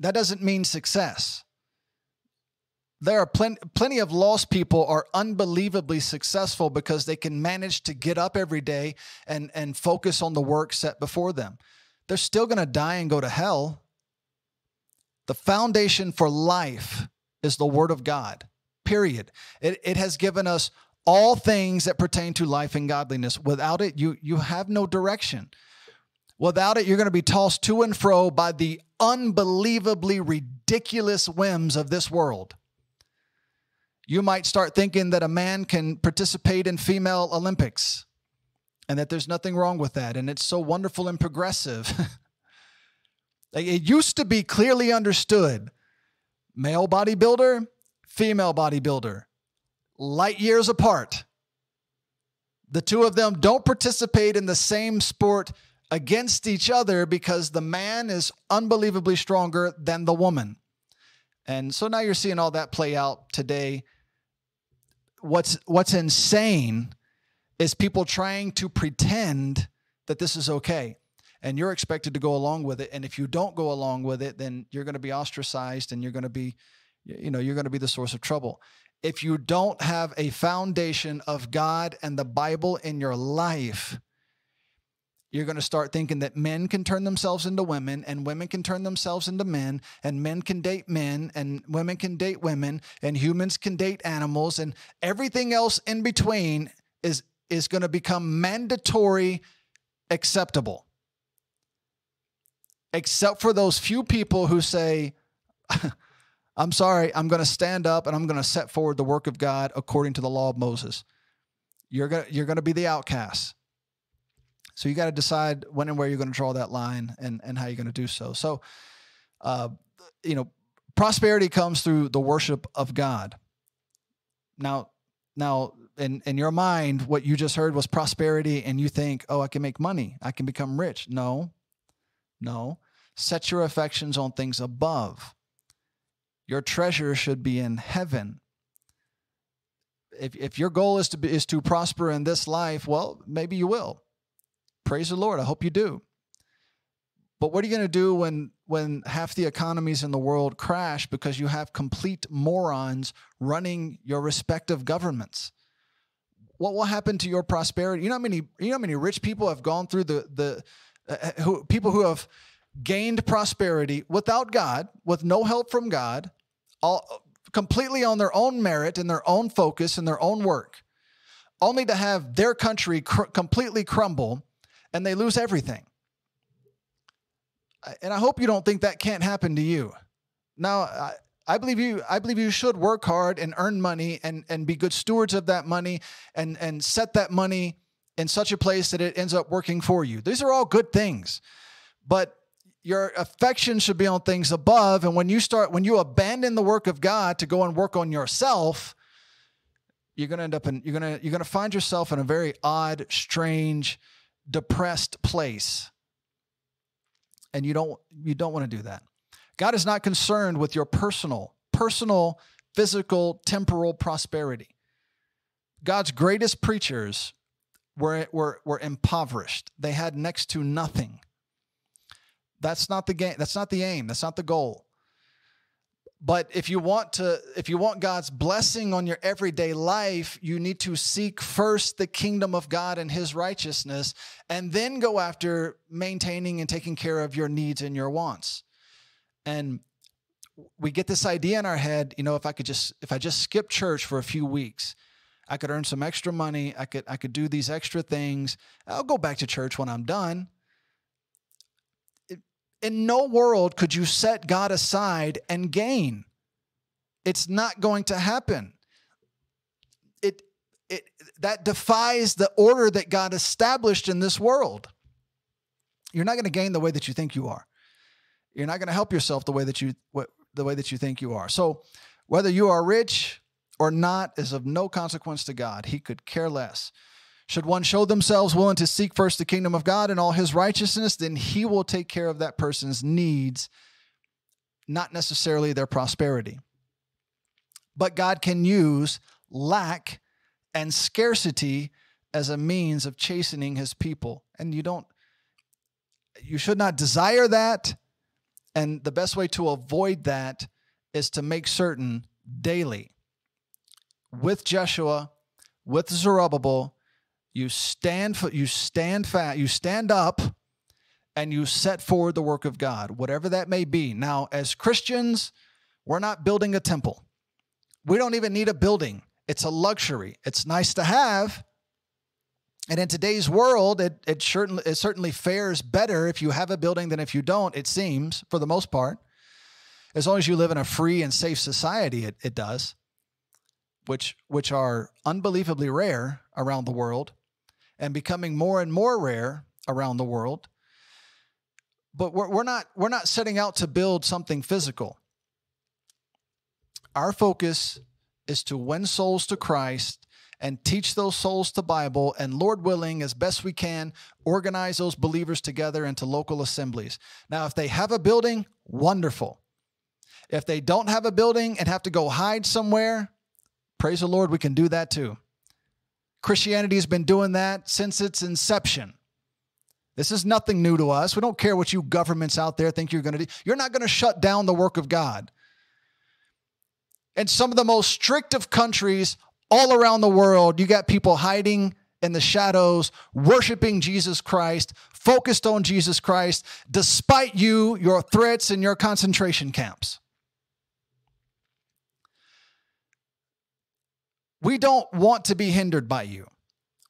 that doesn't mean success. There are plenty, plenty of lost people are unbelievably successful because they can manage to get up every day and, and focus on the work set before them. They're still going to die and go to hell. The foundation for life is the Word of God, period. It, it has given us all things that pertain to life and godliness. Without it, you, you have no direction. Without it, you're going to be tossed to and fro by the unbelievably ridiculous whims of this world. You might start thinking that a man can participate in female Olympics and that there's nothing wrong with that, and it's so wonderful and progressive. It used to be clearly understood. Male bodybuilder, female bodybuilder, light years apart. The two of them don't participate in the same sport against each other because the man is unbelievably stronger than the woman. And so now you're seeing all that play out today. What's, what's insane is people trying to pretend that this is okay, and you're expected to go along with it. And if you don't go along with it, then you're going to be ostracized, and you're going to be, you know, you're going to be the source of trouble. If you don't have a foundation of God and the Bible in your life, you're going to start thinking that men can turn themselves into women, and women can turn themselves into men, and men can date men, and women can date women, and humans can date animals, and everything else in between is, is going to become mandatory acceptable. Except for those few people who say, I'm sorry, I'm going to stand up and I'm going to set forward the work of God according to the law of Moses. You're going to, you're going to be the outcast. So you got to decide when and where you're going to draw that line, and, and how you're going to do so. So, uh, you know, prosperity comes through the worship of God. Now, now in, in your mind, what you just heard was prosperity, and you think, oh, I can make money, I can become rich. No, no. Set your affections on things above. Your treasure should be in heaven. If, if your goal is to be, is to prosper in this life, well, maybe you will. Praise the Lord. I hope you do. But what are you going to do when, when half the economies in the world crash because you have complete morons running your respective governments? What will happen to your prosperity? You know how many, you know how many rich people have gone through the, the uh, who, people who have gained prosperity without God, with no help from God, all completely on their own merit and their own focus and their own work, only to have their country cr- completely crumble. And they lose everything. And I hope you don't think that can't happen to you. Now, I, I believe you, I believe you should work hard and earn money and, and be good stewards of that money and, and set that money in such a place that it ends up working for you. These are all good things, but your affection should be on things above. And when you start, when you abandon the work of God to go and work on yourself, you're going to end up in, you're going to, you're going to find yourself in a very odd, strange, depressed place. And you don't, you don't want to do that. God is not concerned with your personal, personal, physical, temporal prosperity. God's greatest preachers were, were, were impoverished. They had next to nothing. That's not the game. That's not the aim. That's not the goal. But if you want to, if you want God's blessing on your everyday life, you need to seek first the kingdom of God and his righteousness, and then go after maintaining and taking care of your needs and your wants. And we get this idea in our head, you know, if I could just, if I just skip church for a few weeks, I could earn some extra money. I could, I could do these extra things. I'll go back to church when I'm done. In no world could you set God aside and gain. It's not going to happen. It, it, that defies the order that God established in this world. You're not going to gain the way that you think you are. You're not going to help yourself the way that you, the way that you think you are. So whether you are rich or not is of no consequence to God. He could care less. Should one show themselves willing to seek first the kingdom of God and all his righteousness, then he will take care of that person's needs, not necessarily their prosperity. But God can use lack and scarcity as a means of chastening his people. And you don't, you should not desire that. And the best way to avoid that is to make certain daily, with Jeshua, with Zerubbabel, you stand for, you stand fast, you stand up, and you set forward the work of God, whatever that may be. Now, as Christians, we're not building a temple. We don't even need a building. It's a luxury. It's nice to have. And in today's world, it, it, certainly, it certainly fares better if you have a building than if you don't, it seems, for the most part. As long as you live in a free and safe society, it, it does, which, which are unbelievably rare around the world and becoming more and more rare around the world. But we're, we're, not, we're not setting out to build something physical. Our focus is to win souls to Christ and teach those souls the Bible, and Lord willing, as best we can, organize those believers together into local assemblies. Now, if they have a building, wonderful. If they don't have a building and have to go hide somewhere, praise the Lord, we can do that too. Christianity has been doing that since its inception. This is nothing new to us. We don't care what you governments out there think you're going to do. You're not going to shut down the work of God. And some of the most strict of countries all around the world, you got people hiding in the shadows, worshiping Jesus Christ, focused on Jesus Christ, despite you, your threats, and your concentration camps. We don't want to be hindered by you.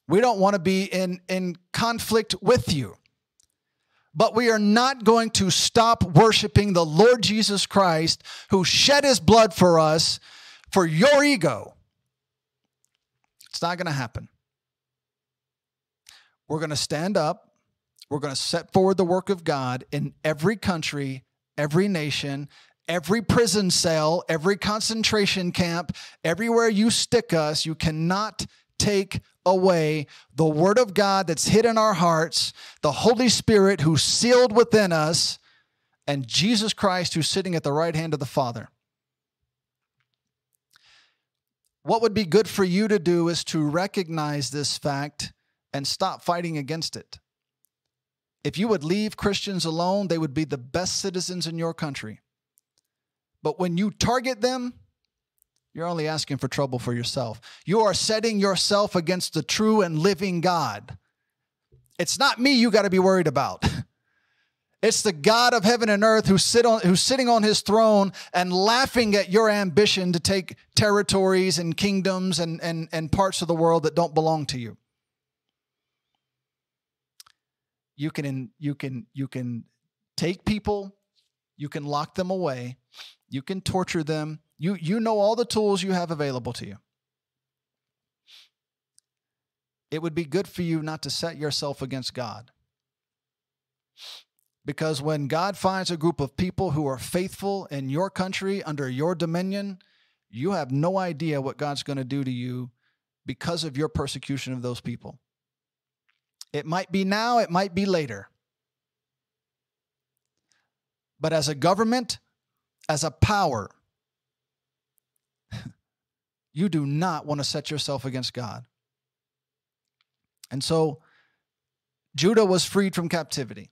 We don't want to be in, in conflict with you. But we are not going to stop worshiping the Lord Jesus Christ, who shed his blood for us, for your ego. It's not going to happen. We're going to stand up. We're going to set forward the work of God in every country, every nation, every prison cell, every concentration camp, everywhere you stick us. You cannot take away the word of God that's hid in our hearts, the Holy Spirit who's sealed within us, and Jesus Christ who's sitting at the right hand of the Father. What would be good for you to do is to recognize this fact and stop fighting against it. If you would leave Christians alone, they would be the best citizens in your country. But when you target them, you're only asking for trouble for yourself. You are setting yourself against the true and living God. It's not me you got to be worried about. It's the God of heaven and earth who's, sit on, who's sitting on his throne and laughing at your ambition to take territories and kingdoms and, and, and parts of the world that don't belong to you. You can, you can, you can take people. You can lock them away. You can torture them. You, you know all the tools you have available to you. It would be good for you not to set yourself against God. Because when God finds a group of people who are faithful in your country, under your dominion, you have no idea what God's going to do to you because of your persecution of those people. It might be now, it might be later. But as a government, as a power, you do not want to set yourself against God. And so Judah was freed from captivity.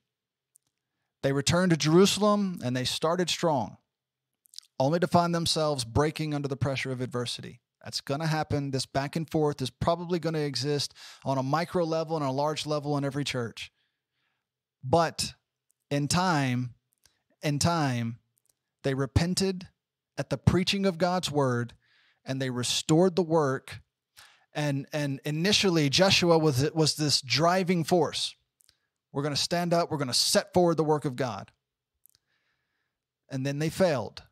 They returned to Jerusalem and they started strong, only to find themselves breaking under the pressure of adversity. That's going to happen. This back and forth is probably going to exist on a micro level and a large level in every church. But in time, in time, they repented at the preaching of God's word and they restored the work. And, and initially, Jeshua was, was this driving force. We're going to stand up. We're going to set forward the work of God. And then they failed.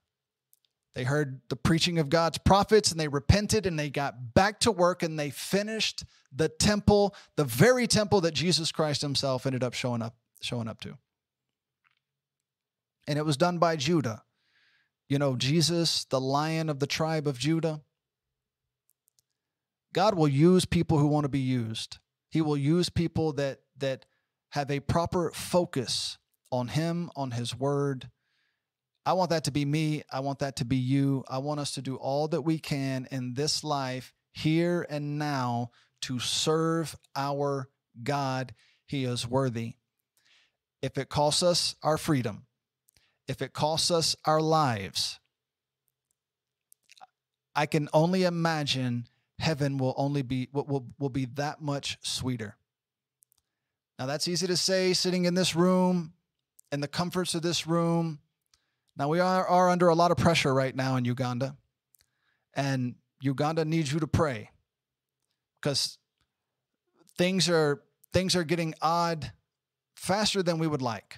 They heard the preaching of God's prophets and they repented and they got back to work and they finished the temple, the very temple that Jesus Christ himself ended up showing up, showing up to. And it was done by Judah. You know, Jesus, the Lion of the tribe of Judah. God will use people who want to be used. He will use people that, that have a proper focus on him, on his word. I want that to be me. I want that to be you. I want us to do all that we can in this life, here and now, to serve our God. He is worthy. If it costs us our freedom, if it costs us our lives, I can only imagine heaven will only be will will be that much sweeter. Now, that's easy to say, sitting in this room, in the comforts of this room. Now, we are, are under a lot of pressure right now in Uganda, and Uganda needs you to pray because things are things are getting odd faster than we would like.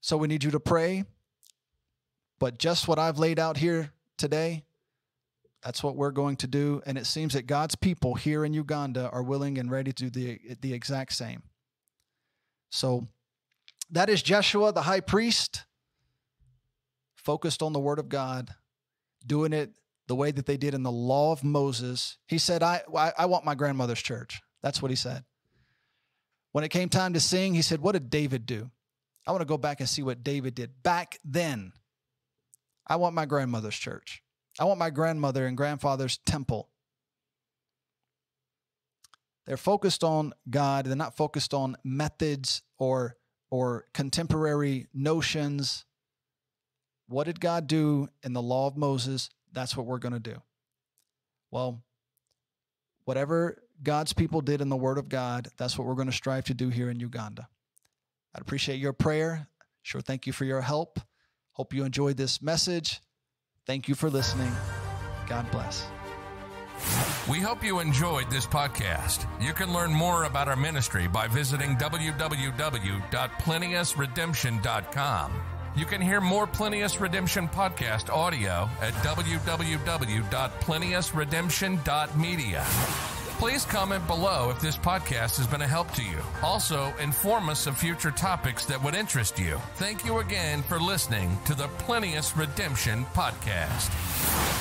So we need you to pray, but just what I've laid out here today, that's what we're going to do, and it seems that God's people here in Uganda are willing and ready to do the, the exact same. So that is Jeshua, the high priest, focused on the word of God, doing it the way that they did in the law of Moses. He said, I, I want my grandmother's church. That's what he said. When it came time to sing, he said, what did David do? I want to go back and see what David did back then. I want my grandmother's church. I want my grandmother and grandfather's temple. They're focused on God. They're not focused on methods or or contemporary notions. What did God do in the law of Moses? That's what we're going to do. Well, whatever God's people did in the word of God, that's what we're going to strive to do here in Uganda. I'd appreciate your prayer. Sure, thank you for your help. Hope you enjoyed this message. Thank you for listening. God bless. We hope you enjoyed this podcast. You can learn more about our ministry by visiting w w w dot plenteous redemption dot com. You can hear more Plenteous Redemption podcast audio at w w w dot plenteous redemption dot media. Please comment below if this podcast has been a help to you. Also, inform us of future topics that would interest you. Thank you again for listening to the Plenteous Redemption Podcast.